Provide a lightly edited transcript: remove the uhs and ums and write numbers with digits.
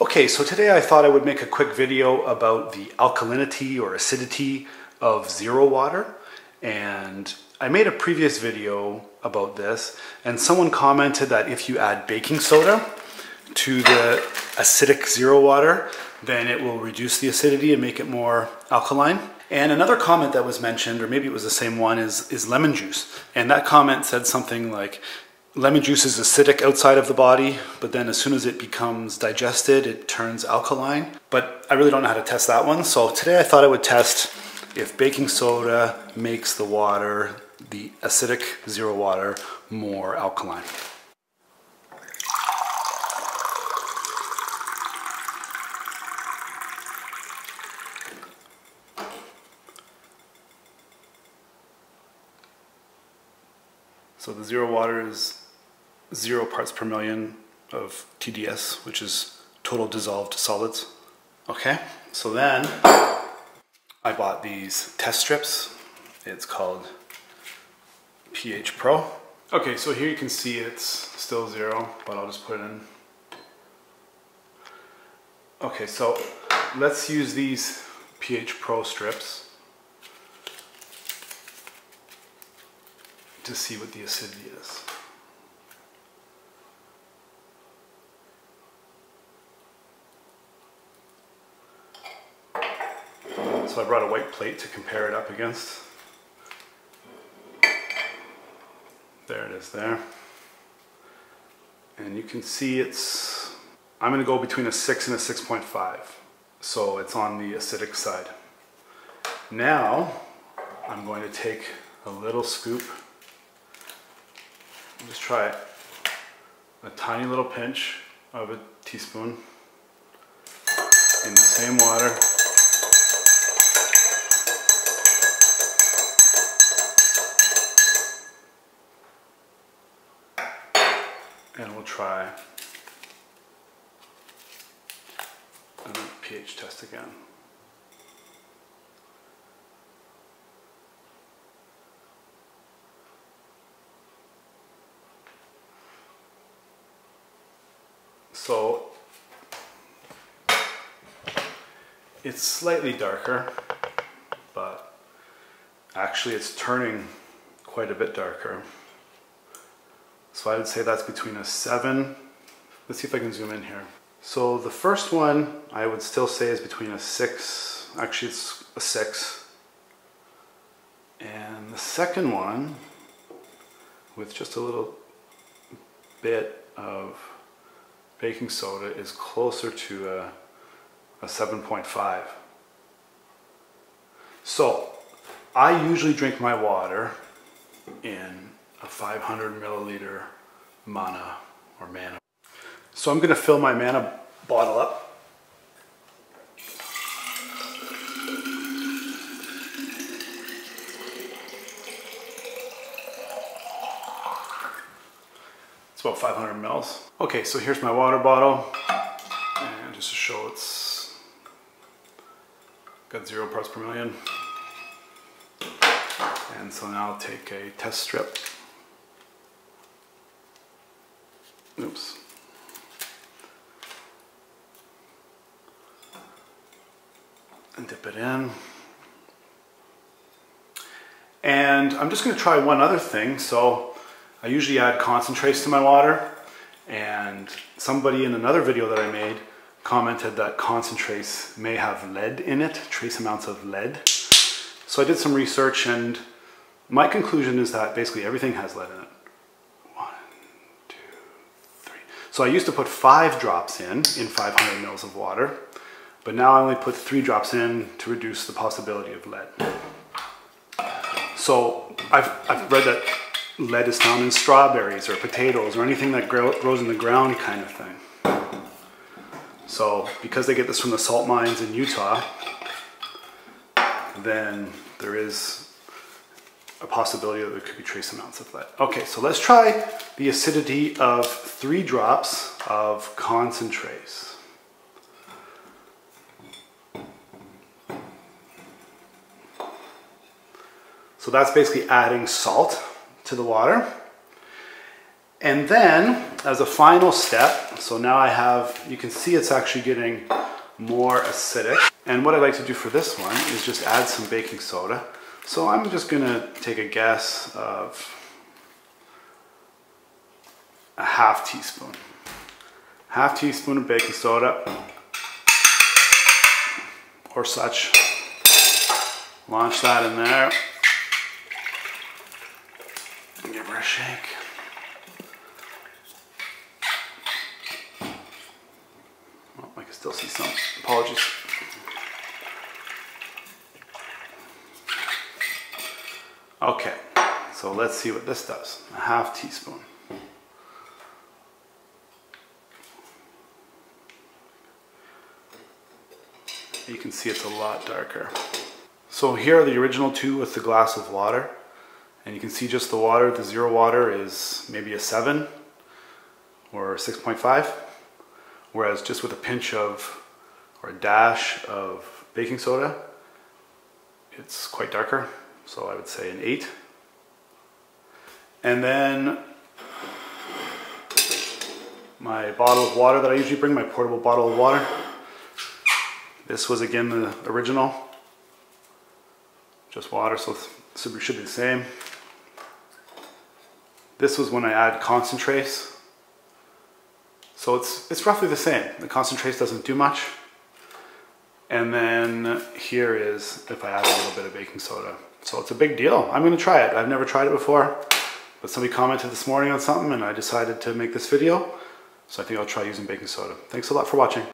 Okay, so today I thought I would make a quick video about the alkalinity or acidity of Zero Water. And I made a previous video about this, and someone commented that if you add baking soda to the acidic Zero Water, then it will reduce the acidity and make it more alkaline. And another comment that was mentioned, or maybe it was the same one, is lemon juice. And that comment said something like, lemon juice is acidic outside of the body, but then as soon as it becomes digested, it turns alkaline. But I really don't know how to test that one, so today I thought I would test if baking soda makes the water, the acidic Zero Water, more alkaline. So the Zero Water is 0 parts per million of TDS, which is total dissolved solids. Okay, so then I bought these test strips. It's called pH Pro. Okay, so here you can see it's still 0, but I'll just put it in. Okay, so let's use these pH Pro strips to see what the acidity is. So I brought a white plate to compare it up against. There it is there. And you can see it's, I'm going to go between a 6 and a 6.5. So it's on the acidic side. Now I'm going to take a little scoop. Just try it. A tiny little pinch of a teaspoon in the same water. And we'll try a pH test again. So it's slightly darker, but actually it's turning quite a bit darker. So I would say that's between a 7. Let's see if I can zoom in here. So the first one I would still say is between a 6. Actually, it's a 6. And the second one, with just a little bit of baking soda, is closer to a 7.5. So I usually drink my water in a 500 milliliter mana. So I'm going to fill my mana bottle up. About 500 mils. Okay, so here's my water bottle, and just to show it's got 0 parts per million. And so now I'll take a test strip. Oops. And dip it in. And I'm just going to try one other thing. So I usually add concentrates to my water, and somebody in another video that I made commented that concentrates may have lead in it, trace amounts of lead. So I did some research, and my conclusion is that basically everything has lead in it. 1, 2, 3. So I used to put 5 drops in 500 mils of water, but now I only put 3 drops in to reduce the possibility of lead. So I've read that lead is found in strawberries or potatoes or anything that grows in the ground kind of thing. So because they get this from the salt mines in Utah, then there is a possibility that there could be trace amounts of lead. Okay, so let's try the acidity of 3 drops of concentrates. So that's basically adding salt to the water, And then as a final step, so now I have, you can see it's actually getting more acidic. And what I like to do for this one is just add some baking soda. So I'm just gonna take a guess of a half teaspoon. Half teaspoon of baking soda or such. Launch that in there. Give her a shake. Oh, I can still see some. Apologies. Okay, so let's see what this does. A half teaspoon. You can see it's a lot darker. So here are the original two with the glass of water. And you can see just the water, the zero water is maybe a 7 or 6.5. Whereas just with a pinch of, or a dash of baking soda, it's quite darker. So I would say an 8. And then my bottle of water that I usually bring, my portable bottle of water. This was again the original. Just water, so it should be the same. This was when I add concentrates. So it's roughly the same. The concentrates doesn't do much. And then here is if I add a little bit of baking soda. So it's a big deal. I'm gonna try it. I've never tried it before, but somebody commented this morning on something and I decided to make this video. So I think I'll try using baking soda. Thanks a lot for watching.